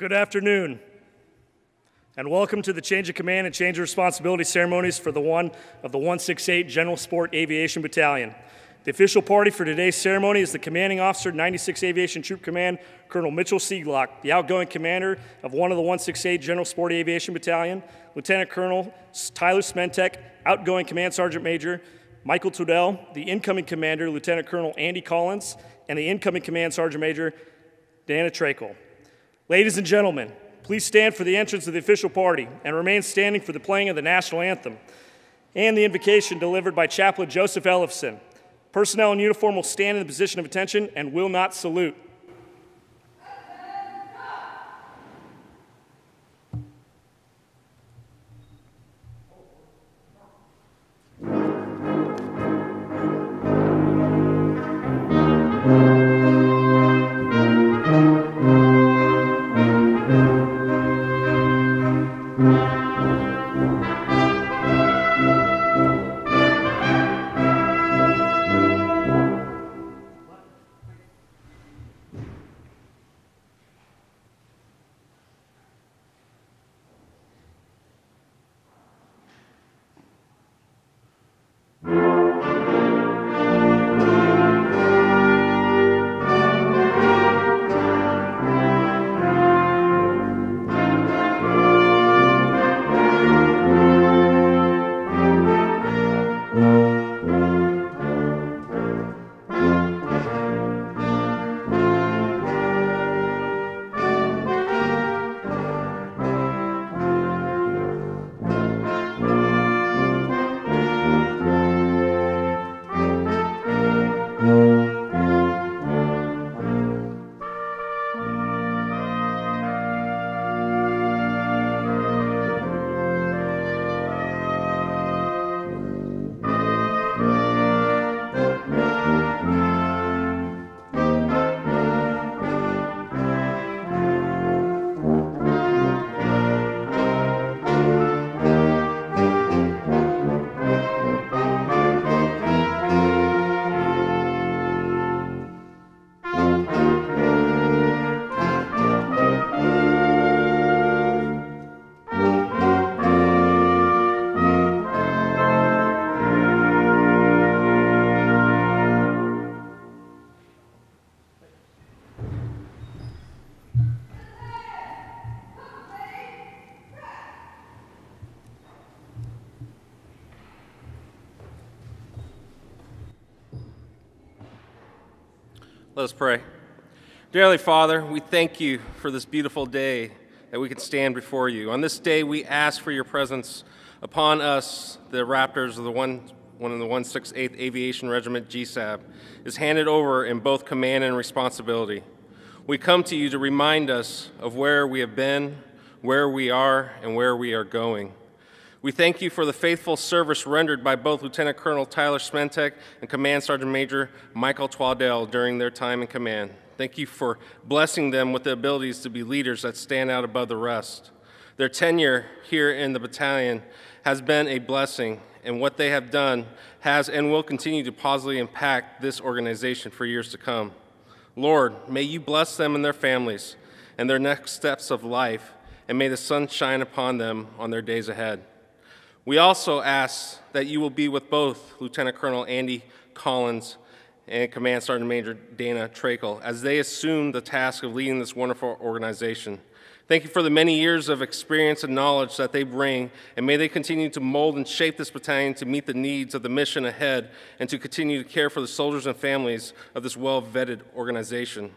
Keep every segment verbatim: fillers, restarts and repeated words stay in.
Good afternoon, and welcome to the Change of Command and Change of Responsibility ceremonies for the one of the one sixty-eight General Support Aviation Battalion. The official party for today's ceremony is the commanding officer, ninety-six Aviation Troop Command, Colonel Mitchell Sieglock, the outgoing commander of one of the one sixty-eight General Support Aviation Battalion, Lieutenant Colonel Tyler Smentek, outgoing Command Sergeant Major, Michael Tudell, the incoming commander, Lieutenant Colonel Andy Collins, and the incoming Command Sergeant Major, Dana Trachel. Ladies and gentlemen, please stand for the entrance of the official party and remain standing for the playing of the national anthem and the invocation delivered by Chaplain Joseph Ellefson. Personnel in uniform will stand in the position of attention and will not salute. Let us pray. Dear Heavenly Father, we thank you for this beautiful day that we can stand before you. On this day, we ask for your presence upon us, the Raptors of the one, one of the one sixty-eighth Aviation Regiment, G S A B, is handed over in both command and responsibility. We come to you to remind us of where we have been, where we are, and where we are going. We thank you for the faithful service rendered by both Lieutenant Colonel Tyler Smentek and Command Sergeant Major Michael Tudell during their time in command. Thank you for blessing them with the abilities to be leaders that stand out above the rest. Their tenure here in the battalion has been a blessing, and what they have done has and will continue to positively impact this organization for years to come. Lord, may you bless them and their families and their next steps of life, and may the sun shine upon them on their days ahead. We also ask that you will be with both Lieutenant Colonel Andy Collins and Command Sergeant Major Dana Trachel as they assume the task of leading this wonderful organization. Thank you for the many years of experience and knowledge that they bring, and may they continue to mold and shape this battalion to meet the needs of the mission ahead and to continue to care for the soldiers and families of this well-vetted organization.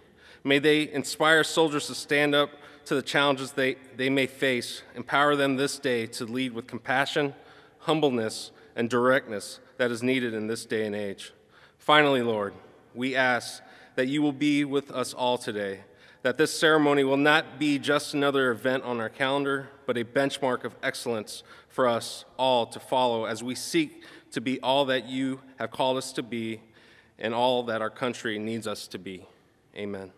May they inspire soldiers to stand up to the challenges they, they may face, empower them this day to lead with compassion, humbleness, and directness that is needed in this day and age. Finally, Lord, we ask that you will be with us all today, that this ceremony will not be just another event on our calendar, but a benchmark of excellence for us all to follow as we seek to be all that you have called us to be and all that our country needs us to be. Amen.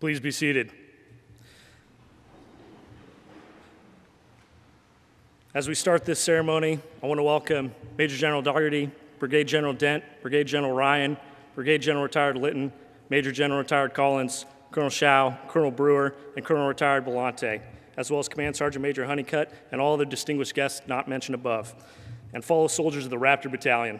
Please be seated. As we start this ceremony, I want to welcome Major General Daugherty, Brigade General Dent, Brigade General Ryan, Brigade General Retired Lytton, Major General Retired Collins, Colonel Shaw, Colonel Brewer, and Colonel Retired Belante, as well as Command Sergeant Major Honeycutt and all other distinguished guests not mentioned above, and fellow soldiers of the Raptor Battalion.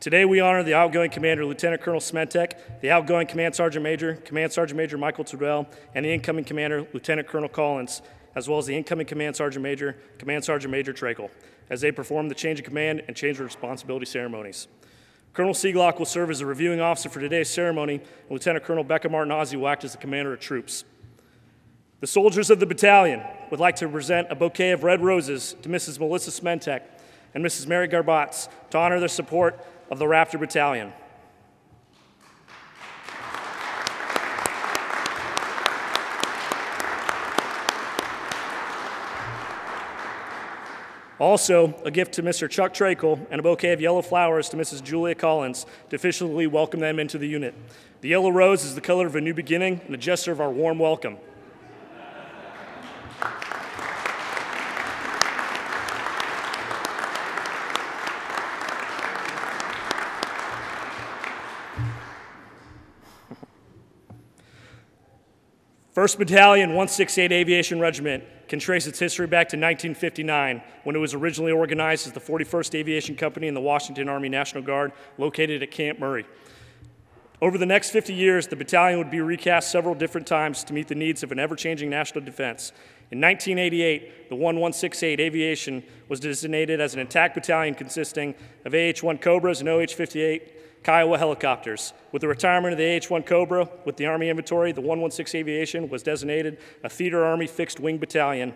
Today we honor the outgoing commander, Lieutenant Colonel Smentek, the outgoing Command Sergeant Major, Command Sergeant Major Michael Tudell, and the incoming commander, Lieutenant Colonel Collins, as well as the incoming Command Sergeant Major, Command Sergeant Major Trachel, as they perform the change of command and change of responsibility ceremonies. Colonel Sieglock will serve as the reviewing officer for today's ceremony, and Lieutenant Colonel Becca Martinazzi will act as the commander of troops. The soldiers of the battalion would like to present a bouquet of red roses to Missus Melissa Smentek and Missus Mary Garbats to honor their support of the Raptor Battalion. Also, a gift to Mister Chuck Trachel and a bouquet of yellow flowers to Missus Julia Collins to officially welcome them into the unit. The yellow rose is the color of a new beginning and a gesture of our warm welcome. first Battalion, one sixty-eight Aviation Regiment can trace its history back to nineteen fifty-nine, when it was originally organized as the forty-first Aviation Company in the Washington Army National Guard, located at Camp Murray. Over the next fifty years, the battalion would be recast several different times to meet the needs of an ever-changing national defense. In nineteen eighty-eight, the one one six eight Aviation was designated as an attack battalion consisting of A H one Cobras and O H fifty-eight Kiowa helicopters. With the retirement of the A H one Cobra with the Army inventory, the one one six Aviation was designated a Theater Army Fixed Wing Battalion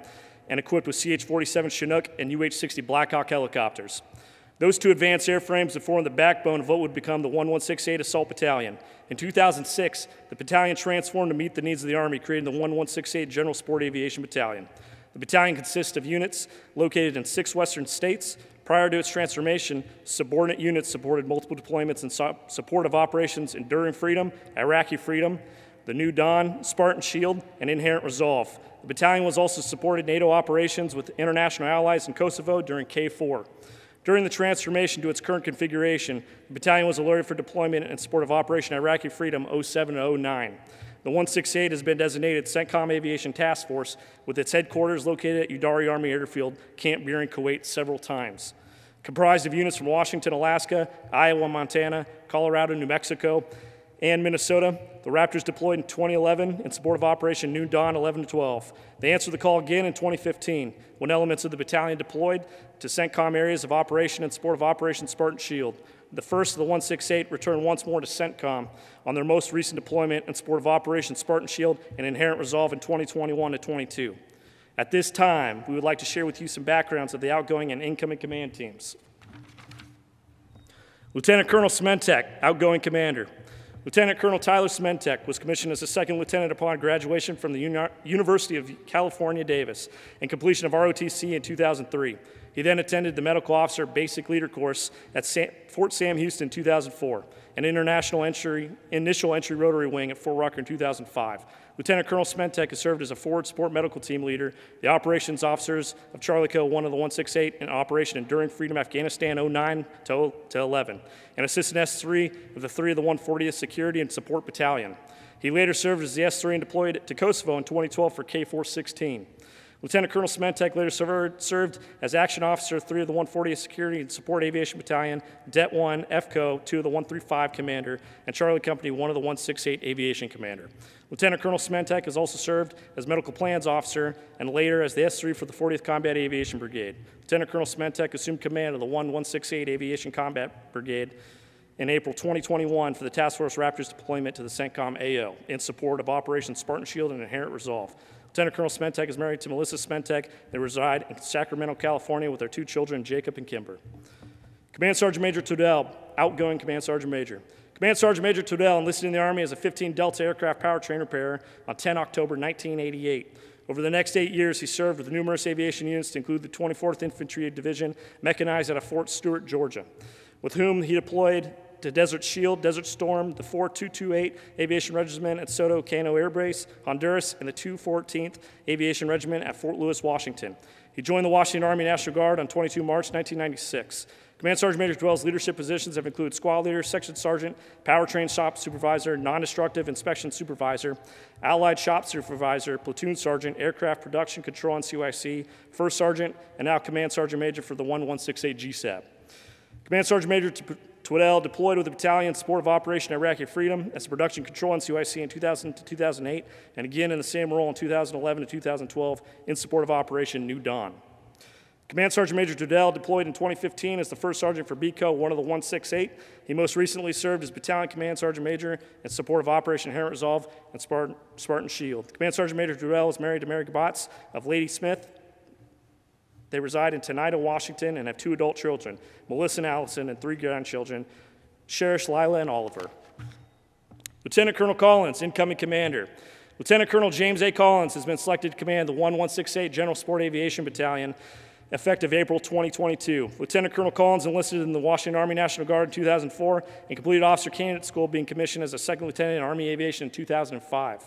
and equipped with C H forty-seven Chinook and U H sixty Black Hawk helicopters. Those two advanced airframes would form the backbone of what would become the one one six eight Assault Battalion. In two thousand six, the battalion transformed to meet the needs of the Army, creating the one one six eight General Sport Aviation Battalion. The battalion consists of units located in six western states. Prior to its transformation, subordinate units supported multiple deployments in su support of operations Enduring Freedom, Iraqi Freedom, the New Dawn, Spartan Shield, and Inherent Resolve. The battalion was also supported NATO operations with international allies in Kosovo during K four. During the transformation to its current configuration, the battalion was alerted for deployment in support of Operation Iraqi Freedom oh seven and oh nine. The one sixty-eight has been designated CENTCOM Aviation Task Force, with its headquarters located at Udari Army Airfield, Camp Birin, Kuwait, several times. Comprised of units from Washington, Alaska, Iowa, Montana, Colorado, New Mexico, and Minnesota, the Raptors deployed in twenty eleven in support of Operation New Dawn eleven to twelve. They answered the call again in twenty fifteen, when elements of the battalion deployed to CENTCOM areas of operation in support of Operation Spartan Shield. The first of the one sixty-eight returned once more to CENTCOM on their most recent deployment in support of Operation Spartan Shield and Inherent Resolve in twenty twenty-one to twenty-two. At this time, we would like to share with you some backgrounds of the outgoing and incoming command teams. Lieutenant Colonel Smentek, outgoing commander. Lieutenant Colonel Tyler Smentek was commissioned as a second lieutenant upon graduation from the Uni University of California, Davis, and completion of R O T C in two thousand three. He then attended the Medical Officer Basic Leader course at Sam, Fort Sam Houston in two thousand four, and International Entry, Initial Entry Rotary Wing at Fort Rucker in two thousand five. Lieutenant Colonel Smentek has served as a forward support medical team leader, the operations officers of Charlie Co. one of the one sixty-eight and Operation Enduring Freedom Afghanistan oh nine to eleven, and Assistant S three of the three of the one fortieth Security and Support Battalion. He later served as the S three and deployed to Kosovo in twenty twelve for K four sixteen. Lieutenant Colonel Smentek later served as Action Officer three of the one fortieth Security and Support Aviation Battalion, Det one, F C O two of the one thirty-five Commander, and Charlie Company one of the one sixty-eight Aviation Commander. Lieutenant Colonel Smentek has also served as Medical Plans Officer and later as the S three for the fortieth Combat Aviation Brigade. Lieutenant Colonel Smentek assumed command of the one one six eight Aviation Combat Brigade in April twenty twenty-one for the Task Force Raptors deployment to the CENTCOM A O in support of Operation Spartan Shield and Inherent Resolve. Lieutenant Colonel Smentek is married to Melissa Smentek. They reside in Sacramento, California with their two children, Jacob and Kimber. Command Sergeant Major Tudell, outgoing Command Sergeant Major. Command Sergeant Major Tudell enlisted in the Army as a fifteen Delta aircraft powertrain repairer on ten October nineteen eighty-eight. Over the next eight years, he served with numerous aviation units to include the twenty-fourth Infantry Division, mechanized out of Fort Stewart, Georgia, with whom he deployed to Desert Shield, Desert Storm, the four two two eight Aviation Regiment at Soto Cano Air Base, Honduras, and the two fourteenth Aviation Regiment at Fort Lewis, Washington. He joined the Washington Army National Guard on twenty-two March nineteen ninety-six. Command Sergeant Major Dwell's leadership positions have included squad leader, section sergeant, powertrain shop supervisor, non-destructive inspection supervisor, allied shop supervisor, platoon sergeant, aircraft production control and C Y C, first sergeant, and now Command Sergeant Major for the one one six eight G S A B. Command Sergeant Major Tudell deployed with the battalion in support of Operation Iraqi Freedom as a production control in C Y C in two thousand to two thousand eight, and again in the same role in two thousand eleven to two thousand twelve in support of Operation New Dawn. Command Sergeant Major Tudell deployed in twenty fifteen as the first sergeant for B C O, one of the one sixty-eight. He most recently served as battalion command sergeant major in support of Operation Inherent Resolve and Spartan, Spartan Shield. Command Sergeant Major Tudell is married to Mary Garbats of Lady Smith. They reside in Oneida, Washington, and have two adult children, Melissa and Allison, and three grandchildren, Cherish, Lila, and Oliver. Lieutenant Colonel Collins, incoming commander. Lieutenant Colonel James A. Collins has been selected to command the one one six eight General Support Aviation Battalion, effective April twenty twenty-two. Lieutenant Colonel Collins enlisted in the Washington Army National Guard in two thousand four and completed officer candidate school, being commissioned as a second lieutenant in Army Aviation in two thousand five.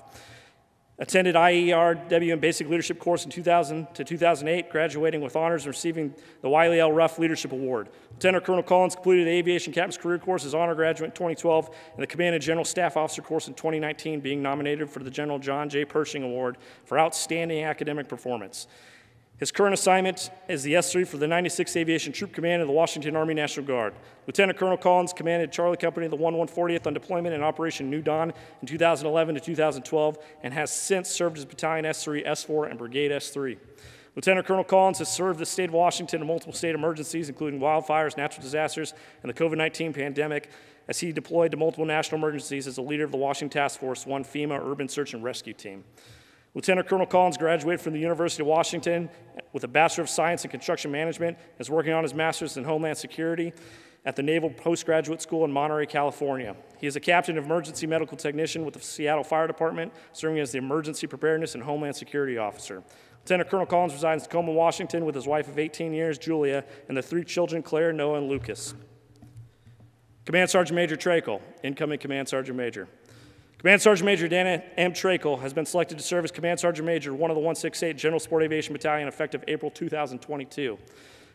Attended I E R W and Basic Leadership course in two thousand to two thousand eight, graduating with honors and receiving the Wiley L. Ruff Leadership Award. Lieutenant Colonel Collins completed the Aviation Captain's Career Course as Honor Graduate in twenty twelve and the Command and General Staff Officer course in twenty nineteen, being nominated for the General John J. Pershing Award for outstanding academic performance. His current assignment is the S three for the ninety-sixth Aviation Troop Command of the Washington Army National Guard. Lieutenant Colonel Collins commanded Charlie Company of the one one fortieth on deployment in Operation New Dawn in two thousand eleven to two thousand twelve and has since served as Battalion S three, S four, and Brigade S three. Lieutenant Colonel Collins has served the state of Washington in multiple state emergencies, including wildfires, natural disasters, and the COVID nineteen pandemic, as he deployed to multiple national emergencies as a leader of the Washington Task Force one FEMA Urban Search and Rescue Team. Lieutenant Colonel Collins graduated from the University of Washington with a Bachelor of Science in Construction Management and is working on his Master's in Homeland Security at the Naval Postgraduate School in Monterey, California. He is a Captain of Emergency Medical Technician with the Seattle Fire Department, serving as the Emergency Preparedness and Homeland Security Officer. Lieutenant Colonel Collins resides in Tacoma, Washington with his wife of eighteen years, Julia, and the three children, Claire, Noah, and Lucas. Command Sergeant Major Trachel, incoming Command Sergeant Major. Command Sergeant Major Dana M. Trachel has been selected to serve as Command Sergeant Major, one of the one sixty-eight General Support Aviation Battalion, effective April two thousand twenty-two.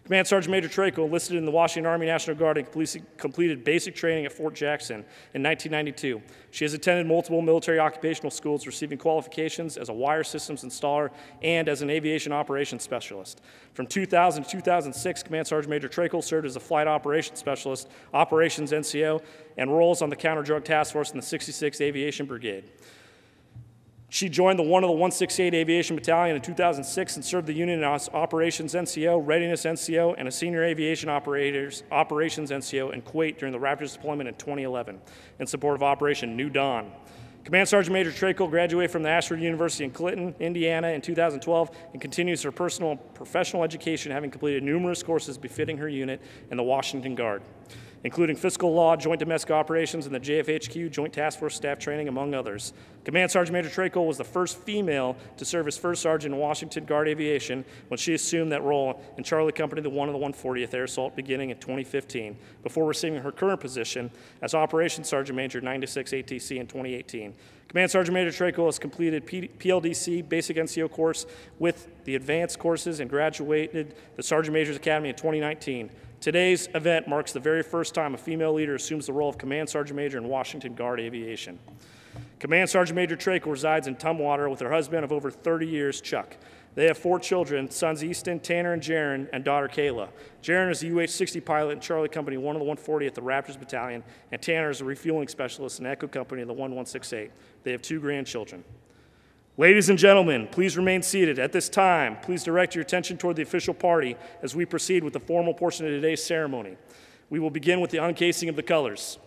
Command Sergeant Major Trachel enlisted in the Washington Army National Guard and completed basic training at Fort Jackson in nineteen ninety-two. She has attended multiple military occupational schools, receiving qualifications as a wire systems installer and as an aviation operations specialist. From two thousand to two thousand six, Command Sergeant Major Trachel served as a flight operations specialist, operations N C O, and roles on the Counter-Drug Task Force in the sixty-sixth Aviation Brigade. She joined the one of the one sixty-eight Aviation Battalion in two thousand six and served the unit in Operations N C O, Readiness N C O, and a Senior Aviation Operators Operations N C O in Kuwait during the Raptors deployment in twenty eleven in support of Operation New Dawn. Command Sergeant Major Trachel graduated from the Ashford University in Clinton, Indiana in two thousand twelve and continues her personal and professional education, having completed numerous courses befitting her unit in the Washington Guard, including fiscal law, joint domestic operations, and the J F H Q Joint Task Force staff training, among others. Command Sergeant Major Trachel was the first female to serve as first sergeant in Washington Guard Aviation when she assumed that role in Charlie Company, the one of the one fortieth Air Assault, beginning in twenty fifteen, before receiving her current position as Operations Sergeant Major ninety-six A T C in twenty eighteen. Command Sergeant Major Trachel has completed P L D C Basic N C O course with the advanced courses and graduated the Sergeant Major's Academy in twenty nineteen. Today's event marks the very first time a female leader assumes the role of Command Sergeant Major in Washington Guard Aviation. Command Sergeant Major Trachel resides in Tumwater with her husband of over thirty years, Chuck. They have four children, sons Easton, Tanner, and Jaron, and daughter Kayla. Jaron is a U H sixty pilot in Charlie Company, one of the one fortieth, the Raptors Battalion, and Tanner is a refueling specialist in Echo Company of the one one six eight. They have two grandchildren. Ladies and gentlemen, please remain seated. At this time, please direct your attention toward the official party as we proceed with the formal portion of today's ceremony. We will begin with the uncasing of the colors.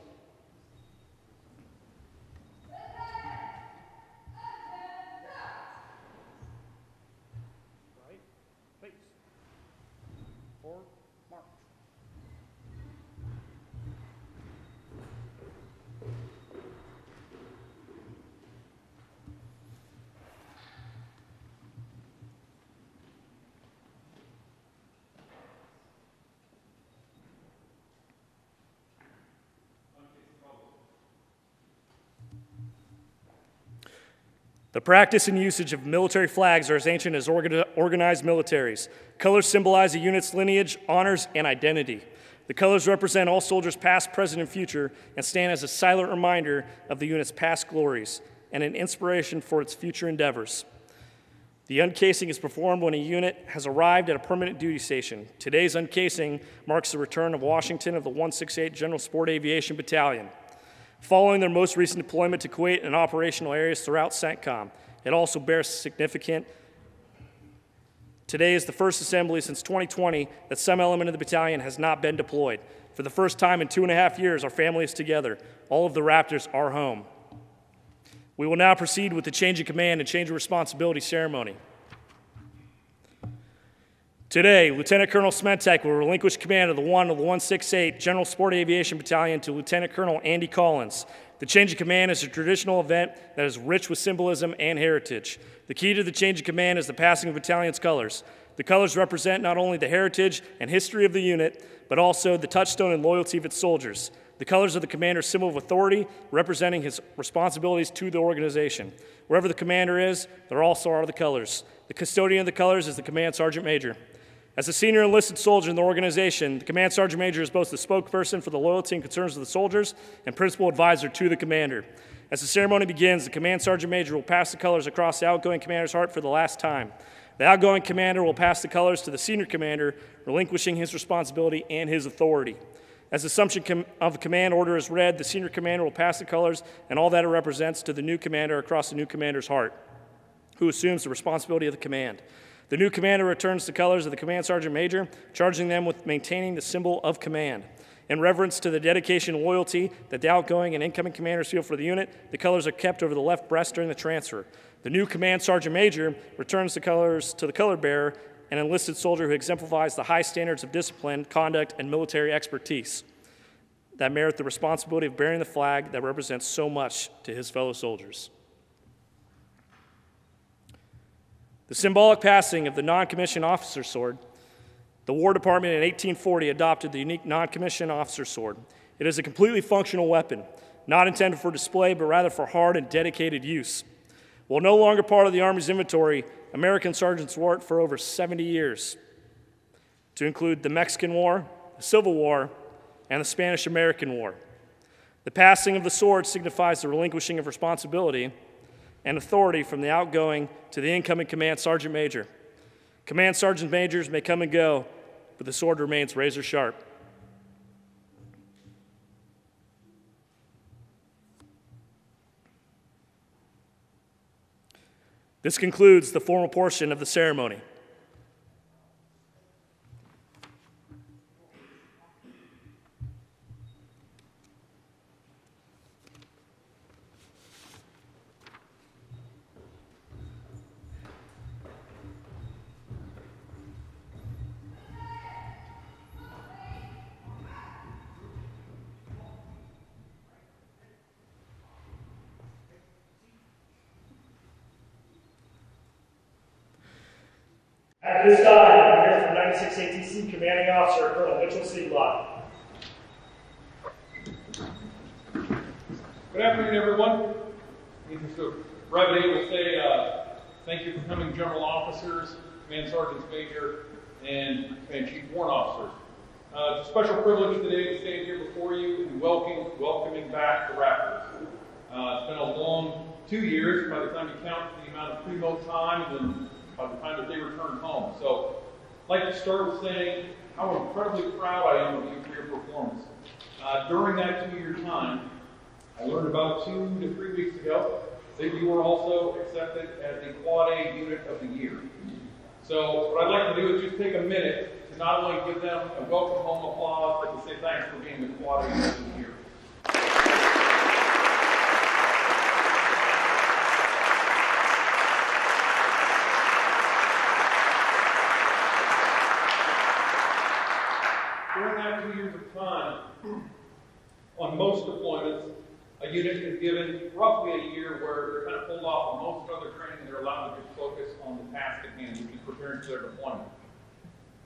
The practice and usage of military flags are as ancient as organized militaries. Colors symbolize a unit's lineage, honors, and identity. The colors represent all soldiers past, present, and future, and stand as a silent reminder of the unit's past glories and an inspiration for its future endeavors. The uncasing is performed when a unit has arrived at a permanent duty station. Today's uncasing marks the return of Washington of the one sixty-eighth General Support Aviation Battalion, following their most recent deployment to Kuwait and operational areas throughout CENTCOM. It also bears significant. Today is the first assembly since twenty twenty that some element of the battalion has not been deployed. For the first time in two and a half years, our family is together. All of the Raptors are home. We will now proceed with the change of command and change of responsibility ceremony. Today, Lieutenant Colonel Smentek will relinquish command of the one of the one sixty-eighth General Support Aviation Battalion to Lieutenant Colonel Andy Collins. The change of command is a traditional event that is rich with symbolism and heritage. The key to the change of command is the passing of battalion's colors. The colors represent not only the heritage and history of the unit, but also the touchstone and loyalty of its soldiers. The colors of the commander's symbol of authority, representing his responsibilities to the organization. Wherever the commander is, there also are the colors. The custodian of the colors is the command sergeant major. As a senior enlisted soldier in the organization, the command sergeant major is both the spokesperson for the loyalty and concerns of the soldiers and principal advisor to the commander. As the ceremony begins, the command sergeant major will pass the colors across the outgoing commander's heart for the last time. The outgoing commander will pass the colors to the senior commander, relinquishing his responsibility and his authority. As assumption of command order is read, the senior commander will pass the colors and all that it represents to the new commander across the new commander's heart, who assumes the responsibility of the command. The new commander returns the colors of the command sergeant major, charging them with maintaining the symbol of command. In reverence to the dedication and loyalty that the outgoing and incoming commanders feel for the unit, the colors are kept over the left breast during the transfer. The new command sergeant major returns the colors to the color bearer, an enlisted soldier who exemplifies the high standards of discipline, conduct, and military expertise that merit the responsibility of bearing the flag that represents so much to his fellow soldiers. The symbolic passing of the non-commissioned officer sword. The War Department in eighteen forty adopted the unique non-commissioned officer sword. It is a completely functional weapon, not intended for display, but rather for hard and dedicated use. While no longer part of the Army's inventory, American sergeants wore it for over seventy years, to include the Mexican War, the Civil War, and the Spanish-American War. The passing of the sword signifies the relinquishing of responsibility and authority from the outgoing to the incoming command sergeant major. Command sergeant majors may come and go, but the sword remains razor sharp. This concludes the formal portion of the ceremony. At this time, I'm here from ninety-six A T C Commanding Officer Colonel Mitchell Sieglock. Good afternoon, everyone. Private A will say uh, thank you for coming, General Officers, Command Sergeants Major, and Command Chief Warrant Officers. Uh, it's a special privilege today to stand here before you and welcoming, welcoming back the Raptors. Uh, it's been a long two years by the time you count the amount of pre-mote time and then by the time that they return home. So I'd like to start with saying how incredibly proud I am of you for your performance. Uh, during that two-year time, I learned about two to three weeks ago that you were also accepted as the Quad A Unit of the Year. So what I'd like to do is just take a minute to not only give them a welcome home applause, but to say thanks for being the Quad A Unit of the Year. On most deployments, a unit is given roughly a year where they're kind of pulled off on most other training and they're allowed to just focus on the task at hand, which is preparing for their deployment.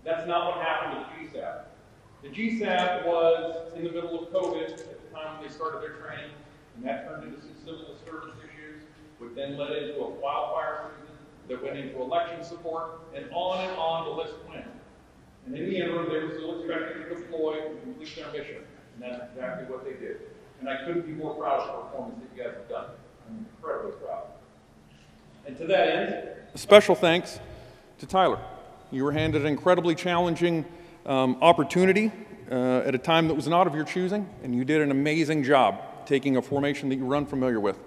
That's not what happened with the G S A B. The G S A B was in the middle of COVID at the time when they started their training, and that turned into some civil disturbance issues, which then led into a wildfire season that went into election support, and on and on the list went. And in the interim, they were still expected to deploy and complete their mission. And that's exactly what they did. And I couldn't be more proud of the performance that you guys have done. I'm incredibly proud. And to that end, a special thanks to Tyler. You were handed an incredibly challenging um, opportunity uh, at a time that was not of your choosing, and you did an amazing job taking a formation that you were unfamiliar with.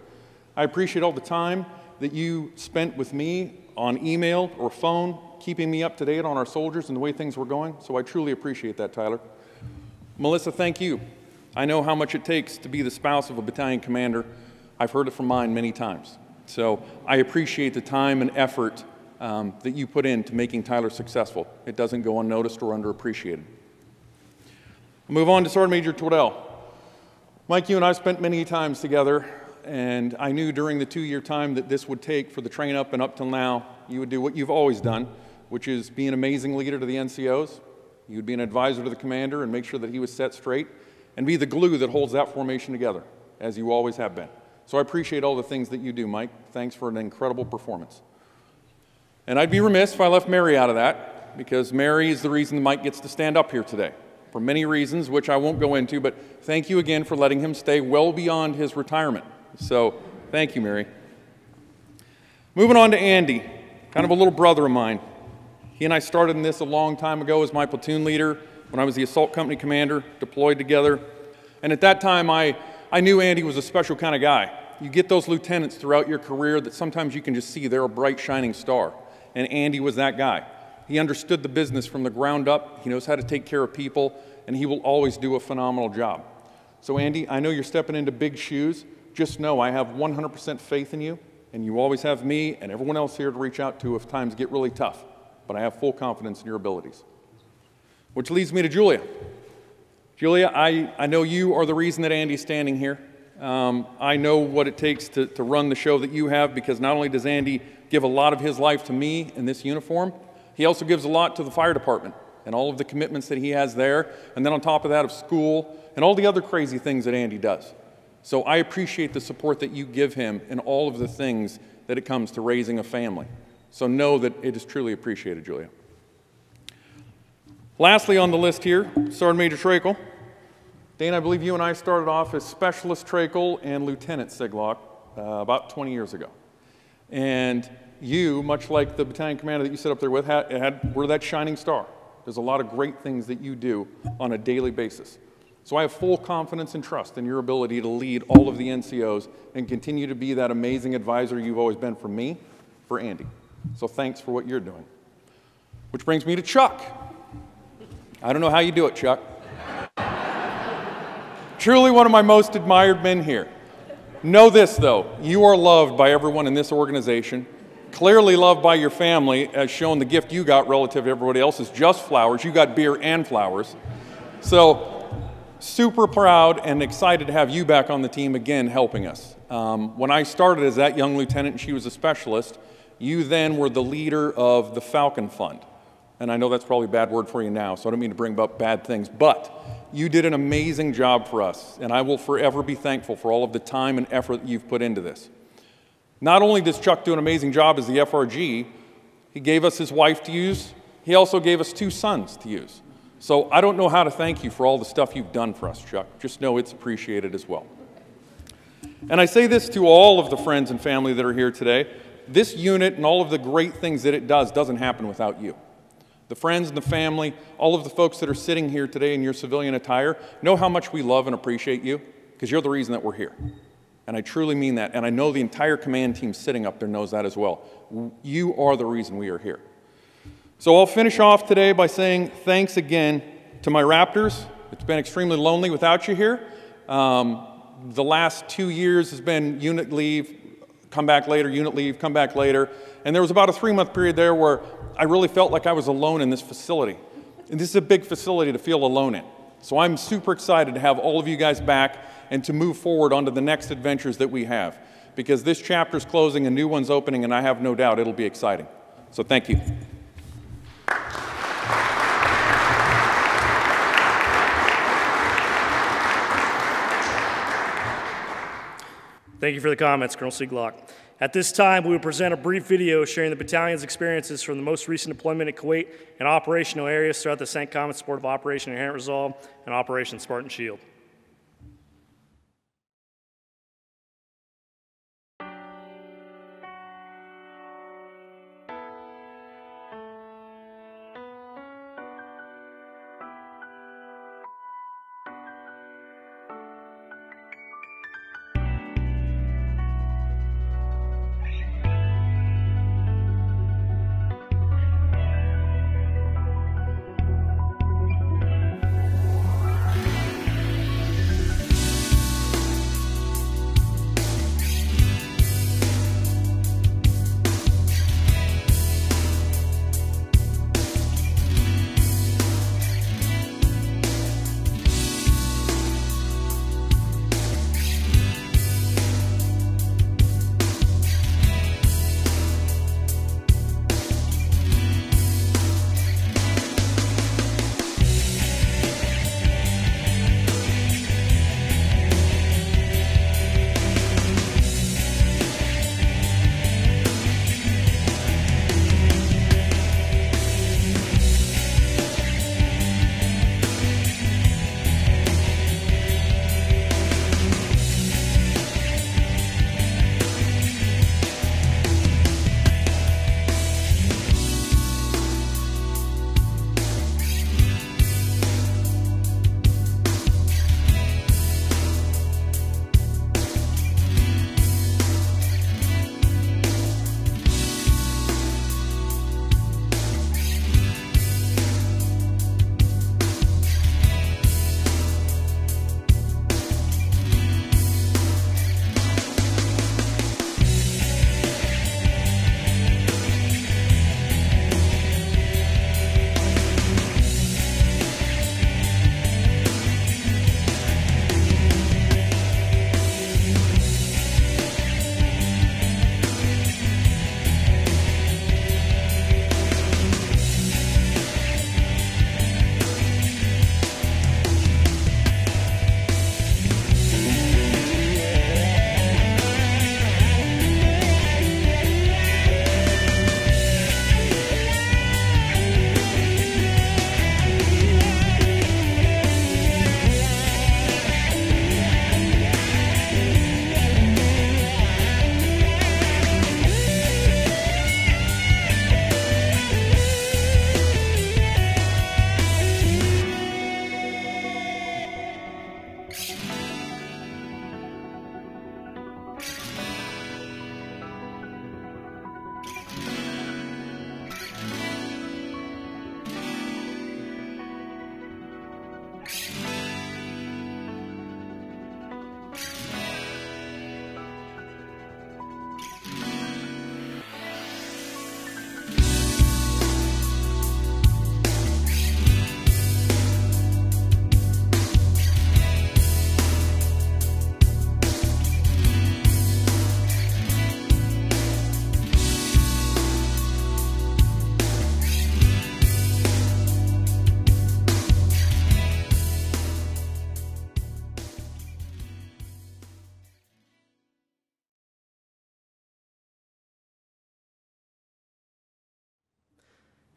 I appreciate all the time that you spent with me on email or phone, keeping me up to date on our soldiers and the way things were going, so I truly appreciate that, Tyler. Melissa, thank you. I know how much it takes to be the spouse of a battalion commander. I've heard it from mine many times. So I appreciate the time and effort um, that you put into making Tyler successful. It doesn't go unnoticed or underappreciated. I'll move on to Sergeant Major Tudell. Mike, you and I spent many times together, and I knew during the two-year time that this would take for the train up and up till now, you would do what you've always done, which is be an amazing leader to the N C Os. You would be an advisor to the commander and make sure that he was set straight, and be the glue that holds that formation together, as you always have been. So I appreciate all the things that you do, Mike. Thanks for an incredible performance. And I'd be remiss if I left Mary out of that, because Mary is the reason Mike gets to stand up here today, for many reasons, which I won't go into, but thank you again for letting him stay well beyond his retirement. So thank you, Mary. Moving on to Andy, kind of a little brother of mine. He and I started in this a long time ago as my platoon leader, when I was the assault company commander, deployed together. And at that time, I I knew Andy was a special kind of guy. You get those lieutenants throughout your career that sometimes you can just see they're a bright, shining star. And Andy was that guy. He understood the business from the ground up. He knows how to take care of people, and he will always do a phenomenal job. So Andy, I know you're stepping into big shoes. Just know I have one hundred percent faith in you, and you always have me and everyone else here to reach out to if times get really tough. But I have full confidence in your abilities. Which leads me to Julia. Julia, I, I know you are the reason that Andy's standing here. Um, I know what it takes to, to run the show that you have, because not only does Andy give a lot of his life to me in this uniform, he also gives a lot to the fire department and all of the commitments that he has there, and then on top of that of school and all the other crazy things that Andy does. So I appreciate the support that you give him in all of the things that it comes to raising a family. So know that it is truly appreciated, Julia. Lastly on the list here, Sergeant Major Trachel. Dane, I believe you and I started off as Specialist Trachel and Lieutenant Sieglock uh, about twenty years ago. And you, much like the battalion commander that you sit up there with, had, had, were that shining star. There's a lot of great things that you do on a daily basis. So I have full confidence and trust in your ability to lead all of the N C Os and continue to be that amazing advisor you've always been for me, for Andy. So thanks for what you're doing. Which brings me to Chuck. I don't know how you do it, Chuck. Truly one of my most admired men here. Know this, though. You are loved by everyone in this organization, clearly loved by your family, as shown the gift you got relative to everybody else is just flowers. You got beer and flowers. So super proud and excited to have you back on the team again helping us. Um, when I started as that young lieutenant and she was a specialist, you then were the leader of the Falcon Fund. And I know that's probably a bad word for you now, so I don't mean to bring up bad things, but you did an amazing job for us, and I will forever be thankful for all of the time and effort that you've put into this. Not only does Chuck do an amazing job as the F R G, he gave us his wife to use, he also gave us two sons to use. So I don't know how to thank you for all the stuff you've done for us, Chuck. Just know it's appreciated as well. And I say this to all of the friends and family that are here today, this unit and all of the great things that it does doesn't happen without you. The friends and the family, all of the folks that are sitting here today in your civilian attire, know how much we love and appreciate you, because you're the reason that we're here. And I truly mean that, and I know the entire command team sitting up there knows that as well. You are the reason we are here. So I'll finish off today by saying thanks again to my Raptors. It's been extremely lonely without you here. Um, the last two years has been unit leave, come back later, unit leave, come back later. And there was about a three-month period there where I really felt like I was alone in this facility. And this is a big facility to feel alone in. So I'm super excited to have all of you guys back and to move forward onto the next adventures that we have. Because this chapter's closing, a new one's opening, and I have no doubt it'll be exciting. So thank you. Thank you for the comments, Colonel Sieglock. At this time, we will present a brief video sharing the battalion's experiences from the most recent deployment at Kuwait and operational areas throughout the CENTCOM in support of Operation Inherent Resolve and Operation Spartan Shield.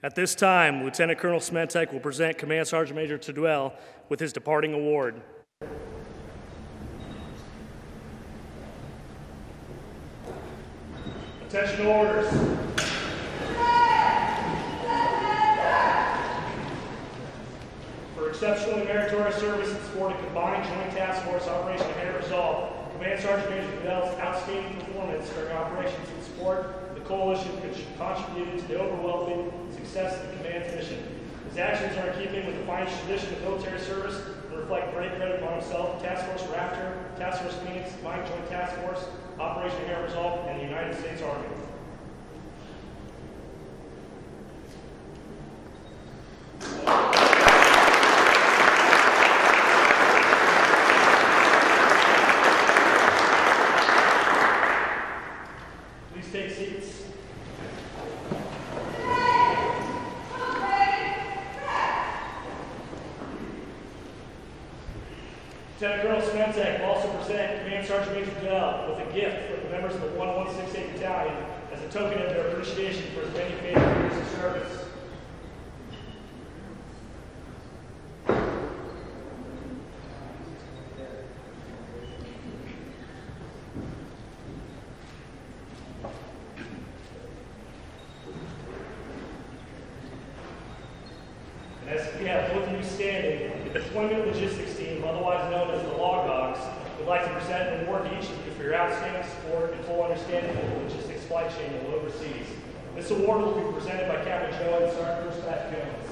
At this time, Lieutenant Colonel Smentek will present Command Sergeant Major Tudell with his departing award. Attention to orders. For exceptional and meritorious service in supporting Combined Joint Task Force Operation Inherent Resolve, Command Sergeant Major Tudell's outstanding performance during operations in support Coalition contributed to the overwhelming success of the command's mission. His actions are in keeping with the finest tradition of military service and reflect great credit upon himself, Task Force Rafter, Task Force Phoenix, Combined Joint Task Force, Operation Inherent Resolve, and the United States Army. Lieutenant Colonel Smentek will also present present Command Sergeant Major Tudell with a gift for the members of the one one six eight Battalion as a token of their appreciation for his many faithful years of service. This award will be presented by Captain Joe and Sergeant First Class Jones.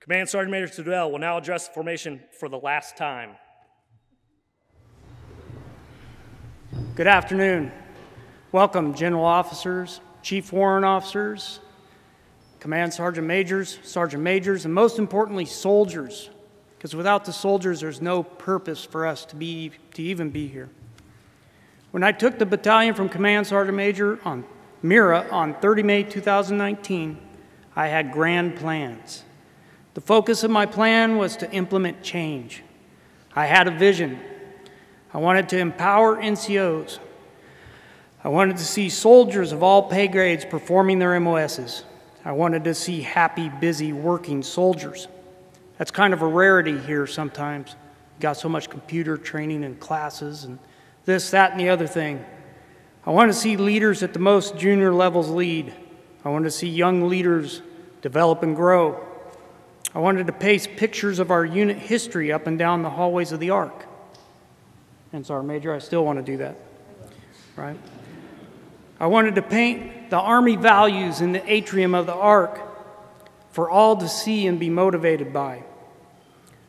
Command Sergeant Major Tudell will now address the formation for the last time. Good afternoon. Welcome, general officers, chief warrant officers, command sergeant majors, sergeant majors, and most importantly, soldiers, because without the soldiers, there's no purpose for us to be to even be here. When I took the battalion from Command Sergeant Major on Mira on thirty May two thousand nineteen, I had grand plans. The focus of my plan was to implement change. I had a vision. I wanted to empower N C Os. I wanted to see soldiers of all pay grades performing their M O Ss. I wanted to see happy, busy, working soldiers. That's kind of a rarity here sometimes. You got so much computer training and classes and this, that, and the other thing. I wanted to see leaders at the most junior levels lead. I wanted to see young leaders develop and grow. I wanted to paste pictures of our unit history up and down the hallways of the A R C. And Sergeant Major, I still want to do that, right? I wanted to paint the Army values in the atrium of the A R C for all to see and be motivated by.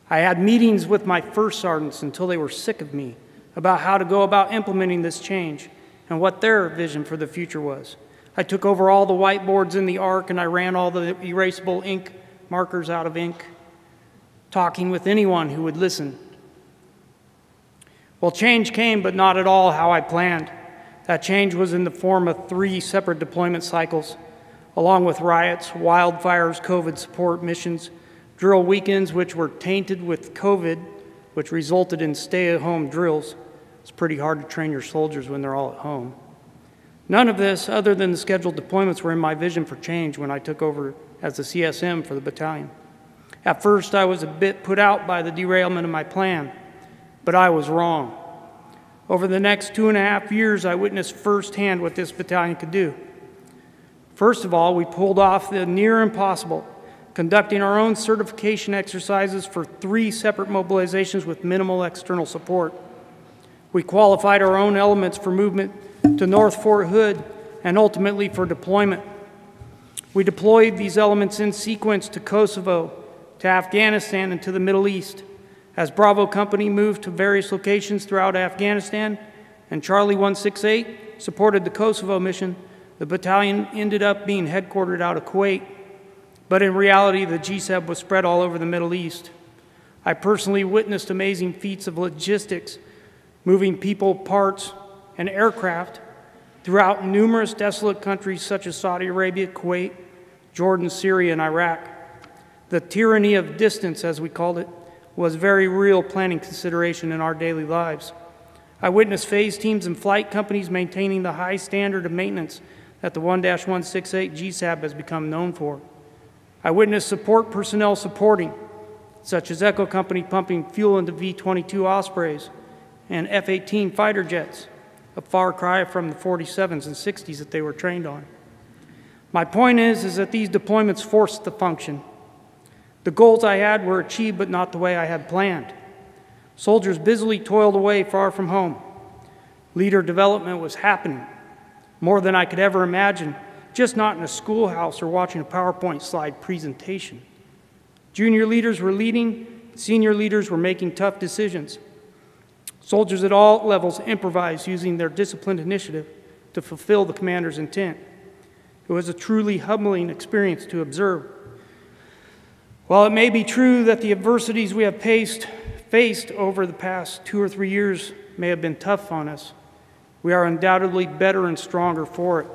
I had meetings with my first sergeants until they were sick of me about how to go about implementing this change and what their vision for the future was. I took over all the whiteboards in the A R C and I ran all the erasable ink markers out of ink, talking with anyone who would listen. Well, change came, but not at all how I planned. That change was in the form of three separate deployment cycles, along with riots, wildfires, COVID support missions, drill weekends which were tainted with COVID, which resulted in stay-at-home drills. It's pretty hard to train your soldiers when they're all at home. None of this, other than the scheduled deployments, were in my vision for change when I took over as the C S M for the battalion. At first, I was a bit put out by the derailment of my plan. But I was wrong. Over the next two and a half years, I witnessed firsthand what this battalion could do. First of all, we pulled off the near impossible, conducting our own certification exercises for three separate mobilizations with minimal external support. We qualified our own elements for movement to North Fort Hood and ultimately for deployment. We deployed these elements in sequence to Kosovo, to Afghanistan, and to the Middle East. As Bravo Company moved to various locations throughout Afghanistan and Charlie one six eight supported the Kosovo mission, the battalion ended up being headquartered out of Kuwait. But in reality, the G S E B was spread all over the Middle East. I personally witnessed amazing feats of logistics, moving people, parts, and aircraft throughout numerous desolate countries such as Saudi Arabia, Kuwait, Jordan, Syria, and Iraq. The tyranny of distance, as we called it, was very real planning consideration in our daily lives. I witnessed phase teams and flight companies maintaining the high standard of maintenance that the one one six eight G S A B has become known for. I witnessed support personnel supporting, such as Echo Company pumping fuel into V twenty-two Ospreys and F eighteen fighter jets, a far cry from the forty-sevens and sixties that they were trained on. My point is, is that these deployments forced the function. The goals I had were achieved, but not the way I had planned. Soldiers busily toiled away far from home. Leader development was happening, more than I could ever imagine, just not in a schoolhouse or watching a PowerPoint slide presentation. Junior leaders were leading, senior leaders were making tough decisions. Soldiers at all levels improvised using their disciplined initiative to fulfill the commander's intent. It was a truly humbling experience to observe. While it may be true that the adversities we have faced, faced over the past two or three years may have been tough on us, we are undoubtedly better and stronger for it.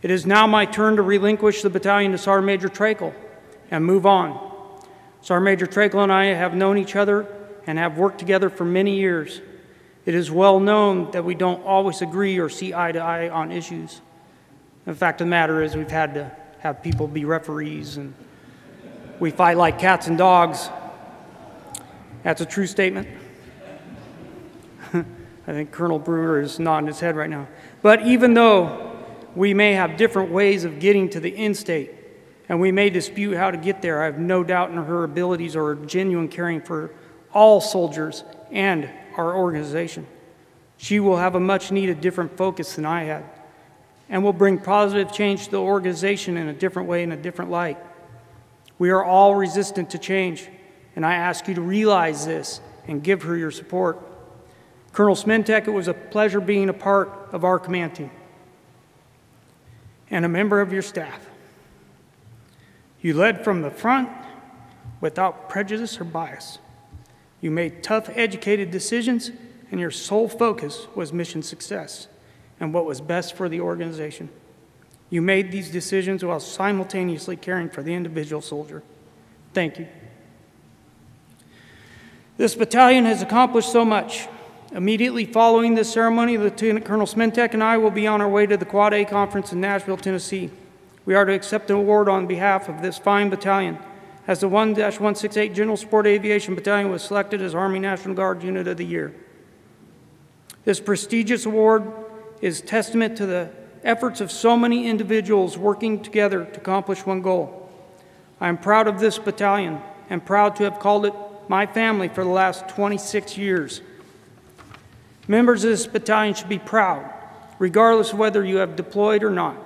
It is now my turn to relinquish the battalion to Sergeant Major Trachel and move on. Sergeant Major Trachel and I have known each other and have worked together for many years. It is well known that we don't always agree or see eye to eye on issues. The fact of the matter is we've had to have people be referees and we fight like cats and dogs. That's a true statement. I think Colonel Brewer is nodding his head right now. But even though we may have different ways of getting to the end state, and we may dispute how to get there, I have no doubt in her abilities or genuine caring for all soldiers and our organization. She will have a much needed different focus than I had, and will bring positive change to the organization in a different way, in a different light. We are all resistant to change, and I ask you to realize this and give her your support. Colonel Smentek, it was a pleasure being a part of our command team and a member of your staff. You led from the front without prejudice or bias. You made tough, educated decisions, and your sole focus was mission success and what was best for the organization. You made these decisions while simultaneously caring for the individual soldier. Thank you. This battalion has accomplished so much. Immediately following this ceremony, Lieutenant Colonel Smentek and I will be on our way to the Quad A Conference in Nashville, Tennessee. We are to accept an award on behalf of this fine battalion, as the one one sixty-eight General Support Aviation Battalion was selected as Army National Guard Unit of the Year. This prestigious award is testament to the efforts of so many individuals working together to accomplish one goal. I am proud of this battalion and proud to have called it my family for the last twenty-six years. Members of this battalion should be proud, regardless of whether you have deployed or not.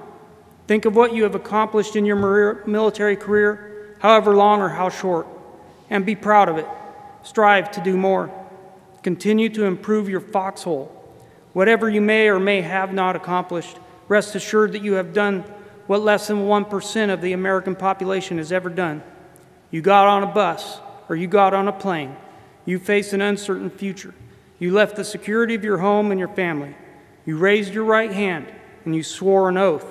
Think of what you have accomplished in your military career, however long or how short, and be proud of it. Strive to do more. Continue to improve your foxhole. Whatever you may or may have not accomplished, rest assured that you have done what less than one percent of the American population has ever done. You got on a bus, or you got on a plane. You faced an uncertain future. You left the security of your home and your family. You raised your right hand, and you swore an oath.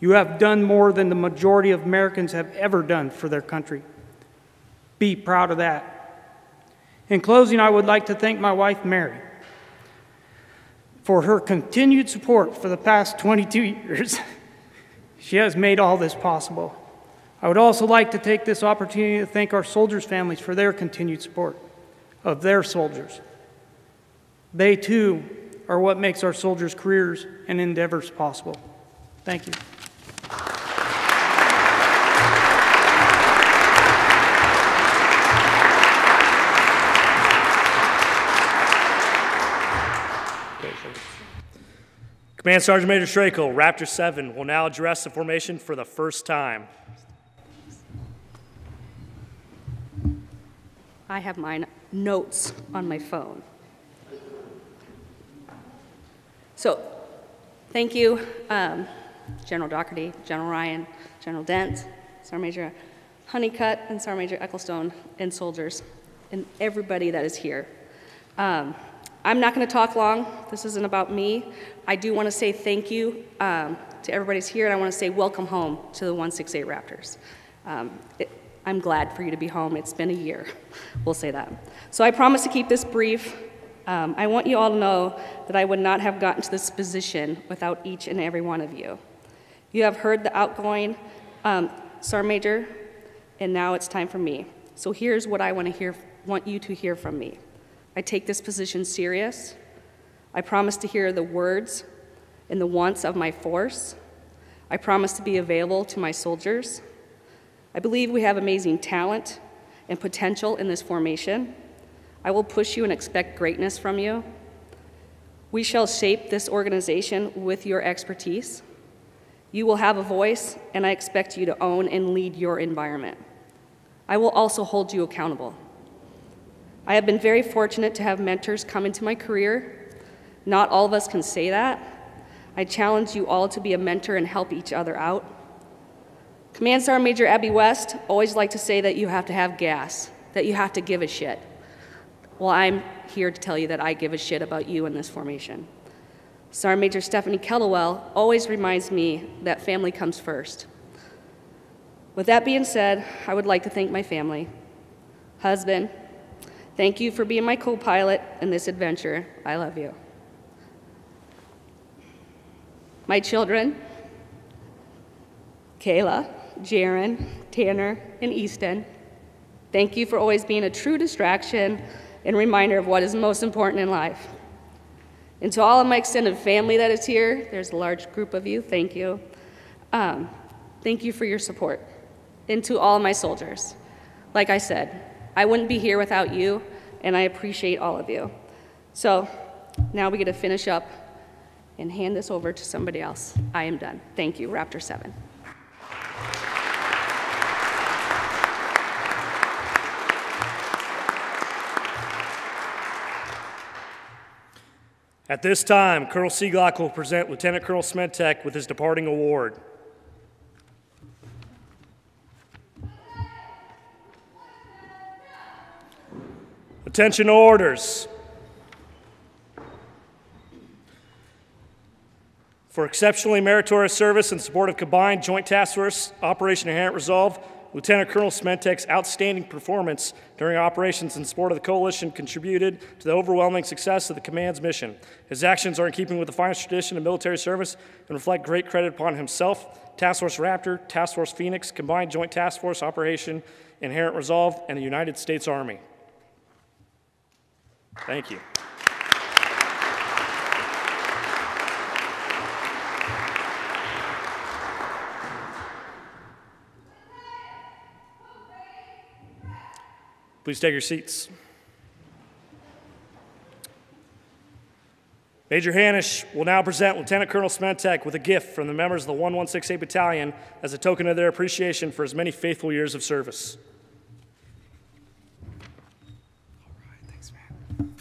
You have done more than the majority of Americans have ever done for their country. Be proud of that. In closing, I would like to thank my wife, Mary, for her continued support for the past twenty-two years. She has made all this possible. I would also like to take this opportunity to thank our soldiers' families for their continued support of their soldiers. They, too, are what makes our soldiers' careers and endeavors possible. Thank you. Command Sergeant Major Trachel, Raptor seven, will now address the formation for the first time. I have my notes on my phone. So, thank you, um, General Daugherty, General Ryan, General Dent, Sergeant Major Honeycutt, and Sergeant Major Ecclestone, and soldiers, and everybody that is here. Um, I'm not going to talk long. This isn't about me. I do want to say thank you um, to everybody's here, and I want to say welcome home to the one sixty-eight Raptors. Um, it, I'm glad for you to be home. It's been a year. We'll say that. So I promise to keep this brief. Um, I want you all to know that I would not have gotten to this position without each and every one of you. You have heard the outgoing um, Sergeant Major, and now it's time for me. So here's what I want to hear, want you to hear from me. I take this position serious. I promise to hear the words and the wants of my force. I promise to be available to my soldiers. I believe we have amazing talent and potential in this formation. I will push you and expect greatness from you. We shall shape this organization with your expertise. You will have a voice, and I expect you to own and lead your environment. I will also hold you accountable. I have been very fortunate to have mentors come into my career. Not all of us can say that. I challenge you all to be a mentor and help each other out. Command Sergeant Major Abby West always liked to say that you have to have gas, that you have to give a shit. Well, I'm here to tell you that I give a shit about you in this formation. Sergeant Major Stephanie Kettlewell always reminds me that family comes first. With that being said, I would like to thank my family. Husband, thank you for being my co-pilot in this adventure. I love you. My children, Kayla, Jaron, Tanner, and Easton, thank you for always being a true distraction and reminder of what is most important in life. And to all of my extended family that is here, there's a large group of you, thank you. Um, thank you for your support. And to all my soldiers, like I said, I wouldn't be here without you, and I appreciate all of you. So now we get to finish up and hand this over to somebody else. I am done. Thank you, Raptor seven. At this time, Colonel Sieglock will present Lieutenant Colonel Smentek with his departing award. Attention orders. For exceptionally meritorious service in support of Combined Joint Task Force Operation Inherent Resolve, Lieutenant Colonel Smentek's outstanding performance during operations in support of the coalition contributed to the overwhelming success of the command's mission. His actions are in keeping with the finest tradition of military service and reflect great credit upon himself, Task Force Raptor, Task Force Phoenix, Combined Joint Task Force Operation Inherent Resolve, and the United States Army. Thank you. Please take your seats. Major Hannish will now present Lieutenant Colonel Smentek with a gift from the members of the one one six eight Battalion as a token of their appreciation for his many faithful years of service. All right, thanks, man.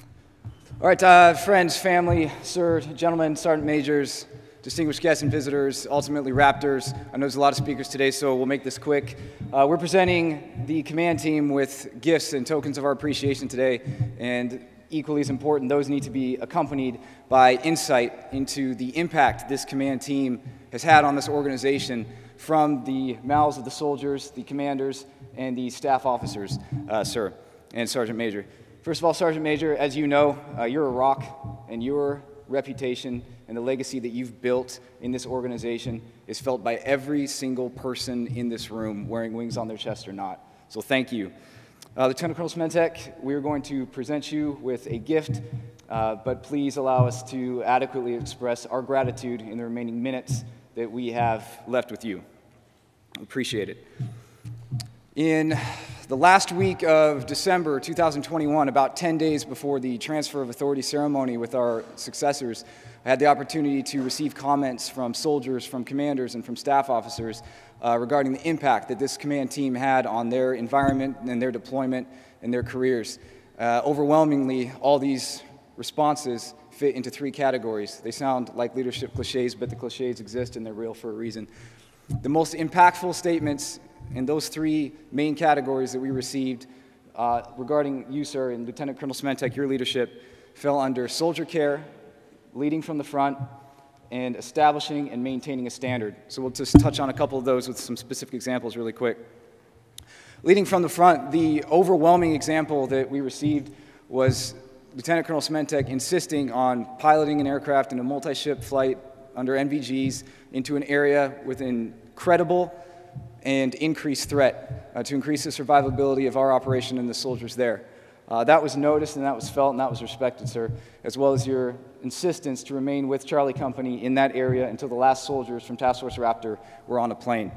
All right, uh, friends, family, sir, gentlemen, sergeant majors, distinguished guests and visitors, ultimately Raptors. I know there's a lot of speakers today, so we'll make this quick. Uh, we're presenting the command team with gifts and tokens of our appreciation today, and equally as important, those need to be accompanied by insight into the impact this command team has had on this organization from the mouths of the soldiers, the commanders, and the staff officers, uh, sir, and Sergeant Major. First of all, Sergeant Major, as you know, uh, you're a rock, and you're reputation and the legacy that you've built in this organization is felt by every single person in this room, wearing wings on their chest or not. So thank you. Uh, Lieutenant Colonel Smentek, we are going to present you with a gift, uh, but please allow us to adequately express our gratitude in the remaining minutes that we have left with you. Appreciate it. In the last week of December two thousand twenty-one, about ten days before the transfer of authority ceremony with our successors, I had the opportunity to receive comments from soldiers, from commanders, and from staff officers uh, regarding the impact that this command team had on their environment and their deployment and their careers. Uh, overwhelmingly, all these responses fit into three categories. They sound like leadership cliches, but the cliches exist and they're real for a reason. The most impactful statements and those three main categories that we received uh, regarding you, sir, and Lieutenant Colonel Smentek, your leadership, fell under soldier care, leading from the front, and establishing and maintaining a standard. So we'll just touch on a couple of those with some specific examples really quick. Leading from the front, the overwhelming example that we received was Lieutenant Colonel Smentek insisting on piloting an aircraft in a multi-ship flight under N V Gs into an area with incredible and increased threat uh, to increase the survivability of our operation and the soldiers there. Uh, that was noticed and that was felt and that was respected, sir, as well as your insistence to remain with Charlie Company in that area until the last soldiers from Task Force Raptor were on a plane.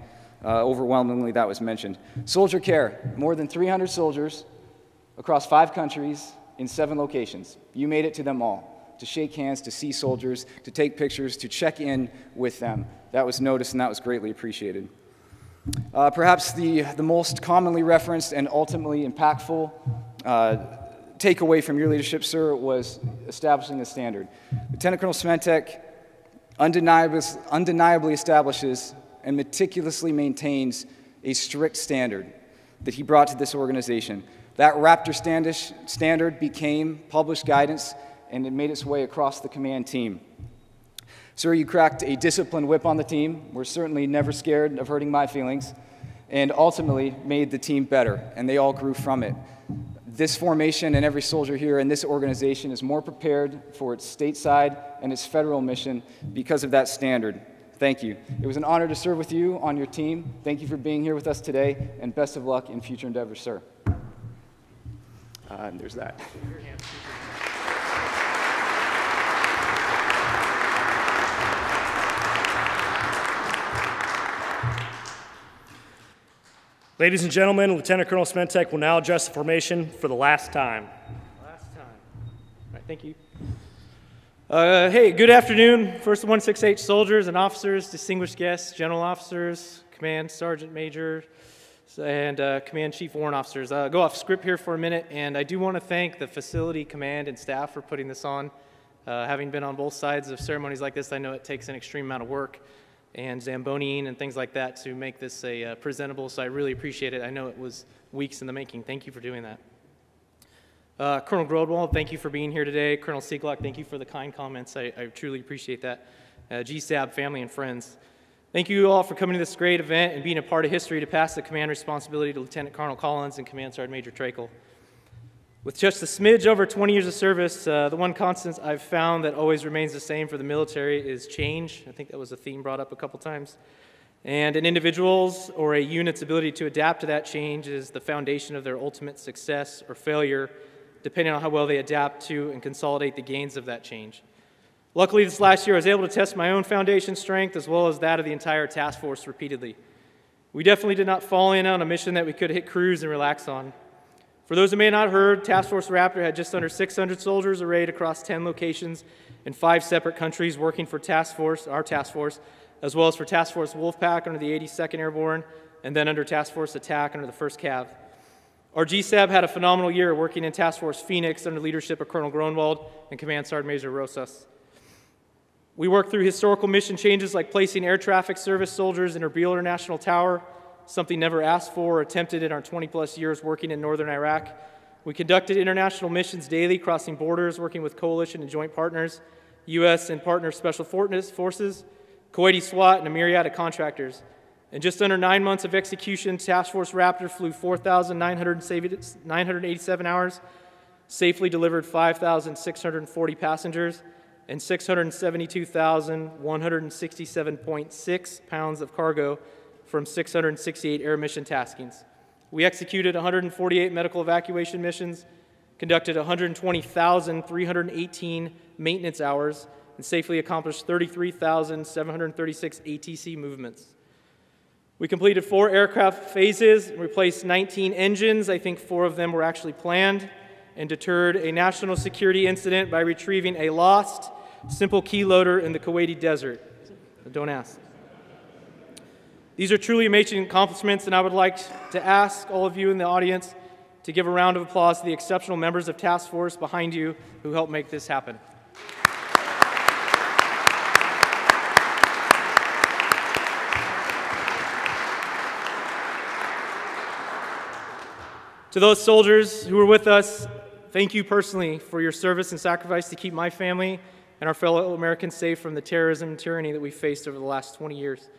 Uh, overwhelmingly, that was mentioned. Soldier care, more than three hundred soldiers across five countries in seven locations. You made it to them all, to shake hands, to see soldiers, to take pictures, to check in with them. That was noticed and that was greatly appreciated. Uh, perhaps the, the most commonly referenced and ultimately impactful uh, takeaway from your leadership, sir, was establishing a standard. Lieutenant Colonel Smentek undeniably, undeniably establishes and meticulously maintains a strict standard that he brought to this organization. That Raptor Standish standard became published guidance, and it made its way across the command team. Sir, you cracked a discipline whip on the team. We're certainly never scared of hurting my feelings, and ultimately made the team better, and they all grew from it. This formation and every soldier here in this organization is more prepared for its stateside and its federal mission because of that standard. Thank you. It was an honor to serve with you on your team. Thank you for being here with us today, and best of luck in future endeavors, sir. Uh, and there's that. Ladies and gentlemen, Lieutenant Colonel Smentek will now address the formation for the last time. Last time. All right, thank you. Uh, hey, good afternoon, first one six H soldiers and officers, distinguished guests, general officers, command sergeant major, and uh, command chief warrant officers. Uh, go off script here for a minute, and I do want to thank the facility command and staff for putting this on. Uh, having been on both sides of ceremonies like this, I know it takes an extreme amount of work and Zamboniing and things like that to make this a uh, presentable, so I really appreciate it. I know it was weeks in the making. Thank you for doing that. Uh, Colonel Gronewald, thank you for being here today. Colonel Sieglock, thank you for the kind comments. I, I truly appreciate that. Uh, G S A B, family and friends, thank you all for coming to this great event and being a part of history to pass the command responsibility to Lieutenant Colonel Collins and Command Sergeant Major Trachel. With just a smidge over twenty years of service, uh, the one constant I've found that always remains the same for the military is change. I think that was a theme brought up a couple times. And an individual's or a unit's ability to adapt to that change is the foundation of their ultimate success or failure, depending on how well they adapt to and consolidate the gains of that change. Luckily, this last year I was able to test my own foundation strength as well as that of the entire task force repeatedly. We definitely did not fall in on a mission that we could hit cruise and relax on. For those who may not have heard, Task Force Raptor had just under six hundred soldiers arrayed across ten locations in five separate countries working for Task Force, our Task Force, as well as for Task Force Wolfpack under the eighty-second Airborne, and then under Task Force Attack under the first Cav. Our G S A B had a phenomenal year working in Task Force Phoenix under leadership of Colonel Gronewald and Command Sergeant Major Rosas. We worked through historical mission changes like placing air traffic service soldiers in Erbil International Tower, something never asked for or attempted in our twenty plus years working in northern Iraq. We conducted international missions daily, crossing borders, working with coalition and joint partners, U S and partner special forces, Kuwaiti SWAT, and a myriad of contractors. In just under nine months of execution, Task Force Raptor flew four thousand nine hundred eighty-seven hours, safely delivered five thousand six hundred forty passengers, and six hundred seventy-two thousand one hundred sixty-seven point six pounds of cargo from six hundred sixty-eight air mission taskings. We executed one hundred forty-eight medical evacuation missions, conducted one hundred twenty thousand three hundred eighteen maintenance hours, and safely accomplished thirty-three thousand seven hundred thirty-six A T C movements. We completed four aircraft phases and replaced nineteen engines. I think four of them were actually planned, and deterred a national security incident by retrieving a lost simple keyloader in the Kuwaiti desert. Don't ask. These are truly amazing accomplishments, and I would like to ask all of you in the audience to give a round of applause to the exceptional members of Task Force behind you who helped make this happen. To those soldiers who were with us, thank you personally for your service and sacrifice to keep my family and our fellow Americans safe from the terrorism and tyranny that we faced over the last twenty years.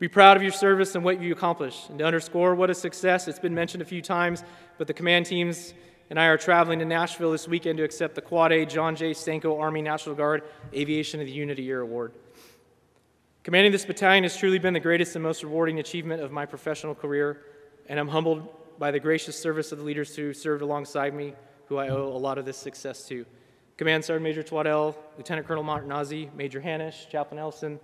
Be proud of your service and what you accomplished. And to underscore what a success, it's been mentioned a few times, but the command teams and I are traveling to Nashville this weekend to accept the Quad A John J. Stanko Army National Guard Aviation of the Unit of Year Award. Commanding this battalion has truly been the greatest and most rewarding achievement of my professional career, and I'm humbled by the gracious service of the leaders who served alongside me, who I owe a lot of this success to. Command Sergeant Major Tudell, Lieutenant Colonel Martinazzi, Major Hannish, Chaplain Ellefson.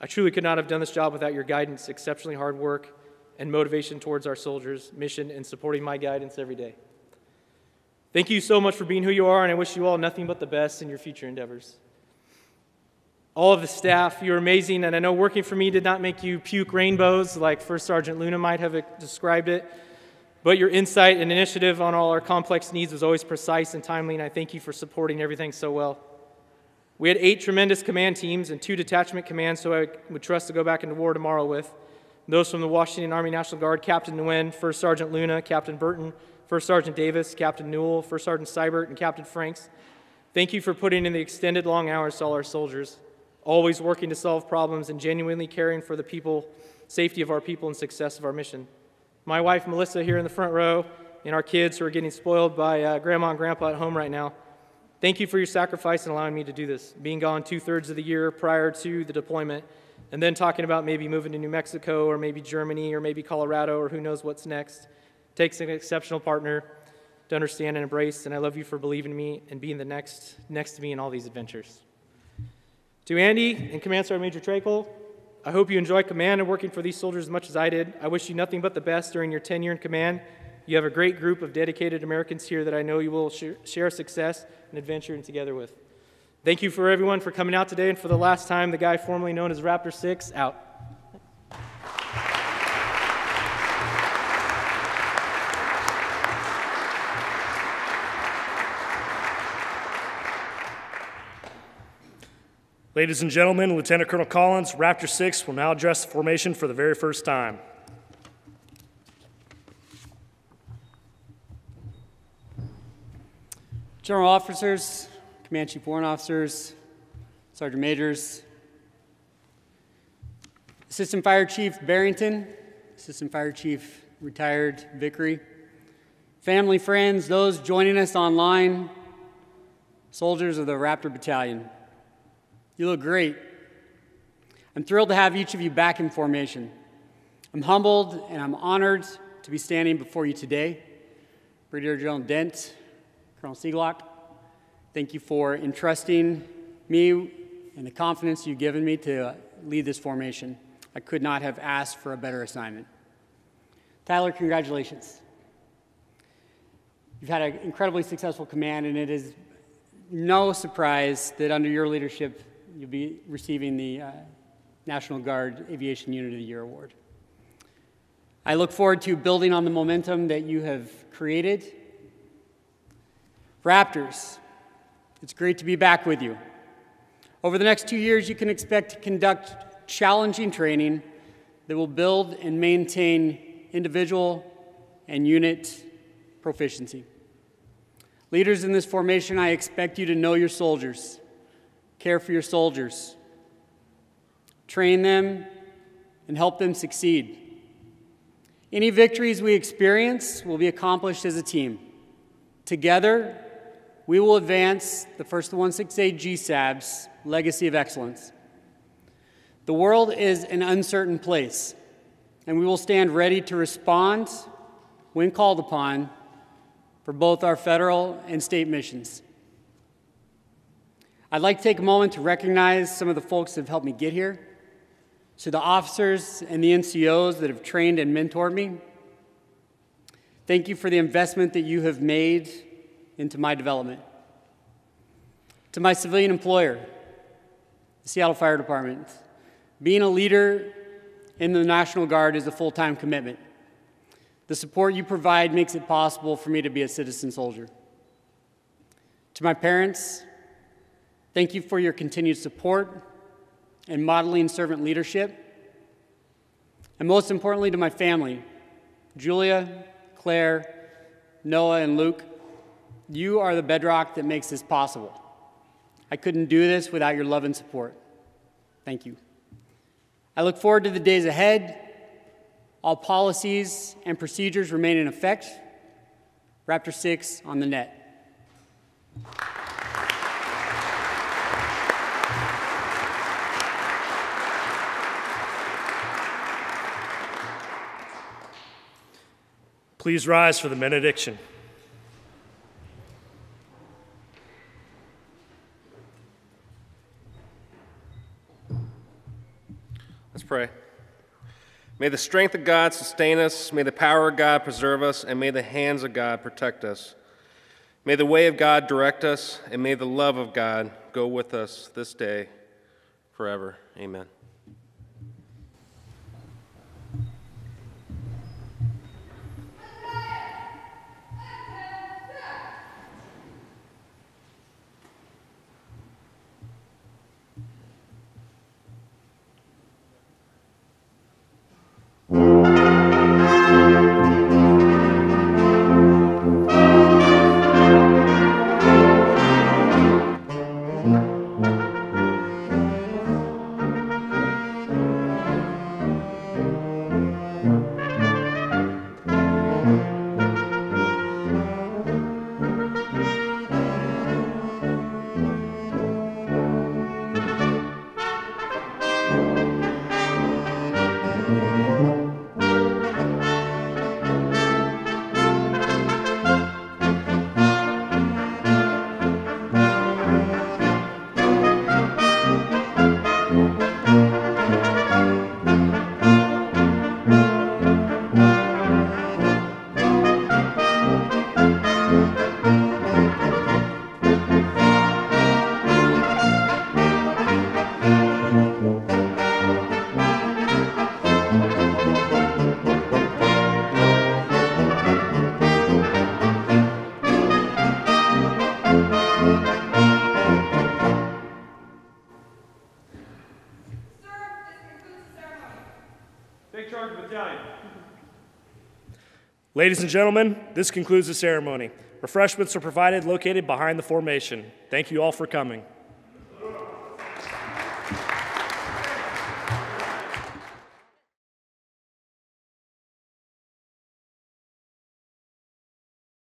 I truly could not have done this job without your guidance, exceptionally hard work, and motivation towards our soldiers' mission and supporting my guidance every day. Thank you so much for being who you are, and I wish you all nothing but the best in your future endeavors. All of the staff, you're amazing, and I know working for me did not make you puke rainbows like First Sergeant Luna might have described it, but your insight and initiative on all our complex needs was always precise and timely, and I thank you for supporting everything so well. We had eight tremendous command teams and two detachment commands, so I would trust to go back into war tomorrow with. Those from the Washington Army National Guard, Captain Nguyen, First Sergeant Luna, Captain Burton, First Sergeant Davis, Captain Newell, First Sergeant Seibert, and Captain Franks. Thank you for putting in the extended long hours to all our soldiers, always working to solve problems and genuinely caring for the people, safety of our people and success of our mission. My wife, Melissa, here in the front row, and our kids who are getting spoiled by uh, grandma and grandpa at home right now. Thank you for your sacrifice and allowing me to do this, being gone two-thirds of the year prior to the deployment, and then talking about maybe moving to New Mexico or maybe Germany or maybe Colorado or who knows what's next. It takes an exceptional partner to understand and embrace, and I love you for believing in me and being the next next to me in all these adventures. To Andy and Command Sergeant Major Trachel, I hope you enjoy command and working for these soldiers as much as I did. I wish you nothing but the best during your tenure in command. You have a great group of dedicated Americans here that I know you will sh share success and adventure together with. Thank you for everyone for coming out today, and for the last time, the guy formerly known as Raptor Six, out. Ladies and gentlemen, Lieutenant Colonel Collins, Raptor Six will now address the formation for the very first time. General officers, Command Chief Warrant Officers, Sergeant Majors, Assistant Fire Chief Barrington, Assistant Fire Chief Retired Vickery, family, friends, those joining us online, soldiers of the Raptor Battalion, you look great. I'm thrilled to have each of you back in formation. I'm humbled and I'm honored to be standing before you today. Brigadier General Dent, Colonel Sieglock, thank you for entrusting me and the confidence you've given me to lead this formation. I could not have asked for a better assignment. Tyler, congratulations. You've had an incredibly successful command, and it is no surprise that under your leadership, you'll be receiving the uh, National Guard Aviation Unit of the Year Award. I look forward to building on the momentum that you have created. Raptors, it's great to be back with you. Over the next two years, you can expect to conduct challenging training that will build and maintain individual and unit proficiency. Leaders in this formation, I expect you to know your soldiers, care for your soldiers, train them, and help them succeed. Any victories we experience will be accomplished as a team. Together, we will advance the first one sixty-eight G SAB's legacy of excellence. The world is an uncertain place, and we will stand ready to respond when called upon for both our federal and state missions. I'd like to take a moment to recognize some of the folks that have helped me get here, to the officers and the N C Os that have trained and mentored me. Thank you for the investment that you have made into my development. To my civilian employer, the Seattle Fire Department, being a leader in the National Guard is a full-time commitment. The support you provide makes it possible for me to be a citizen soldier. To my parents, thank you for your continued support and modeling servant leadership. And most importantly, to my family, Julia, Claire, Noah, and Luke, you are the bedrock that makes this possible. I couldn't do this without your love and support. Thank you. I look forward to the days ahead. All policies and procedures remain in effect. Raptor Six on the net. Please rise for the benediction. Let's pray. May the strength of God sustain us, may the power of God preserve us, and may the hands of God protect us. May the way of God direct us, and may the love of God go with us this day forever. Amen. Take charge, battalion. Ladies and gentlemen, this concludes the ceremony. Refreshments are provided located behind the formation. Thank you all for coming.